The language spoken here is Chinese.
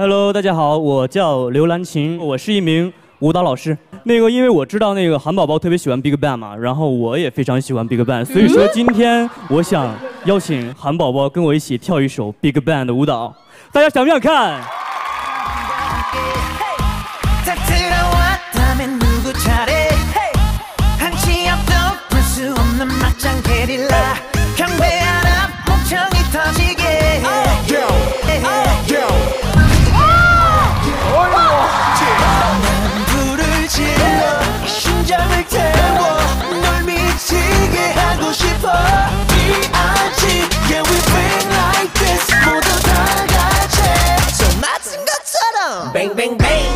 Hello， 大家好，我叫刘兰琴，我是一名舞蹈老师。因为我知道韩宝宝特别喜欢 Big Bang 嘛，然后我也非常喜欢 Big Bang， 所以说今天我想邀请韩宝宝跟我一起跳一首 Big Bang 的舞蹈，大家想不想看？ Bang bang bang.